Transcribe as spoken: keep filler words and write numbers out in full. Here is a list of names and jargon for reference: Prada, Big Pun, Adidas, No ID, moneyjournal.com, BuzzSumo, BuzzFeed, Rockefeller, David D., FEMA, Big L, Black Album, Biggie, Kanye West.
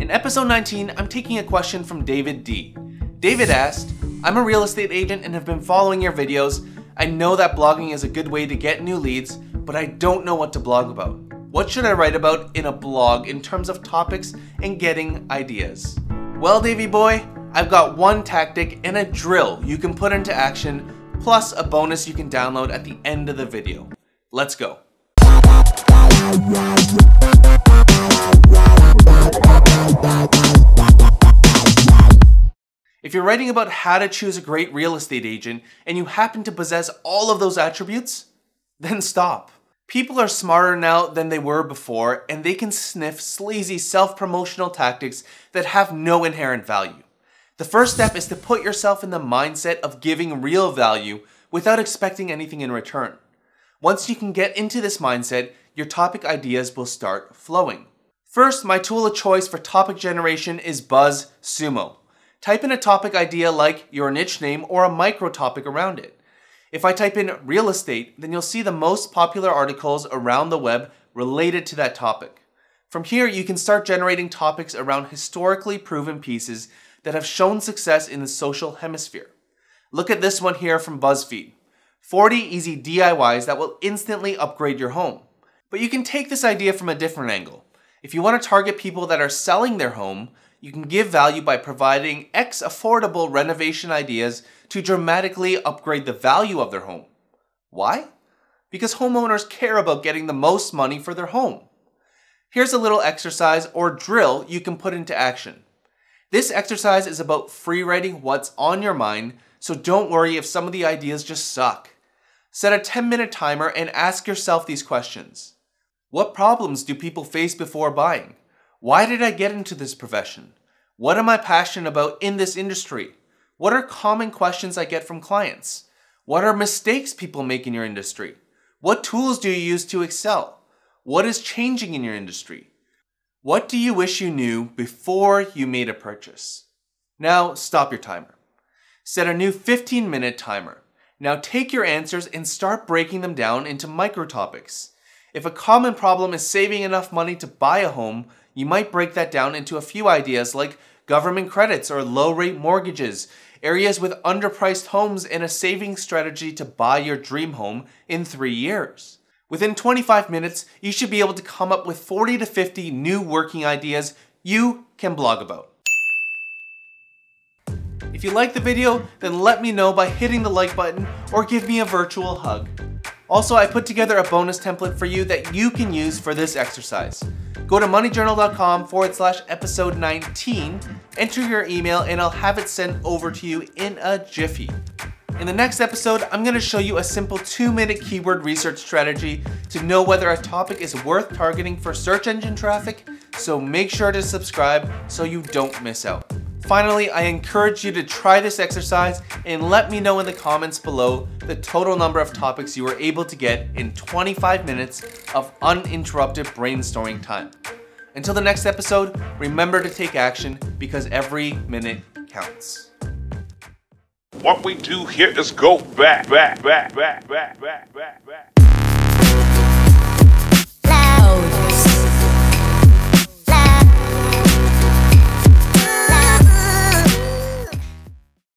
In episode nineteen, I'm taking a question from David D. David asked, I'm a real estate agent and have been following your videos. I know that blogging is a good way to get new leads, but I don't know what to blog about. What should I write about in a blog in terms of topics and getting ideas? Well, Davey boy, I've got one tactic and a drill you can put into action, plus a bonus you can download at the end of the video. Let's go. If you're writing about how to choose a great real estate agent and you happen to possess all of those attributes, then stop. People are smarter now than they were before, and they can sniff sleazy self-promotional tactics that have no inherent value. The first step is to put yourself in the mindset of giving real value without expecting anything in return. Once you can get into this mindset, your topic ideas will start flowing. First, my tool of choice for topic generation is BuzzSumo. Type in a topic idea like your niche name or a micro topic around it. If I type in real estate, then you'll see the most popular articles around the web related to that topic. From here, you can start generating topics around historically proven pieces that have shown success in the social hemisphere. Look at this one here from BuzzFeed. forty easy D I Ys that will instantly upgrade your home. But you can take this idea from a different angle. If you want to target people that are selling their home, you can give value by providing X affordable renovation ideas to dramatically upgrade the value of their home. Why? Because homeowners care about getting the most money for their home. Here's a little exercise or drill you can put into action. This exercise is about free writing what's on your mind, so don't worry if some of the ideas just suck. Set a ten minute timer and ask yourself these questions. What problems do people face before buying? Why did I get into this profession? What am I passionate about in this industry? What are common questions I get from clients? What are mistakes people make in your industry? What tools do you use to excel? What is changing in your industry? What do you wish you knew before you made a purchase? Now stop your timer. Set a new fifteen minute timer. Now take your answers and start breaking them down into micro topics. If a common problem is saving enough money to buy a home, you might break that down into a few ideas like government credits or low-rate mortgages, areas with underpriced homes, and a savings strategy to buy your dream home in three years. Within twenty-five minutes, you should be able to come up with forty to fifty new working ideas you can blog about. If you like the video, then let me know by hitting the like button or give me a virtual hug. Also, I put together a bonus template for you that you can use for this exercise. Go to moneyjournal.com forward slash episode 19, enter your email, and I'll have it sent over to you in a jiffy. In the next episode, I'm gonna show you a simple two minute keyword research strategy to know whether a topic is worth targeting for search engine traffic, so make sure to subscribe so you don't miss out. Finally, I encourage you to try this exercise and let me know in the comments below the total number of topics you were able to get in twenty-five minutes of uninterrupted brainstorming time. Until the next episode, remember to take action because every minute counts. What we do here is go back, back, back, back, back, back, back, back. Loud.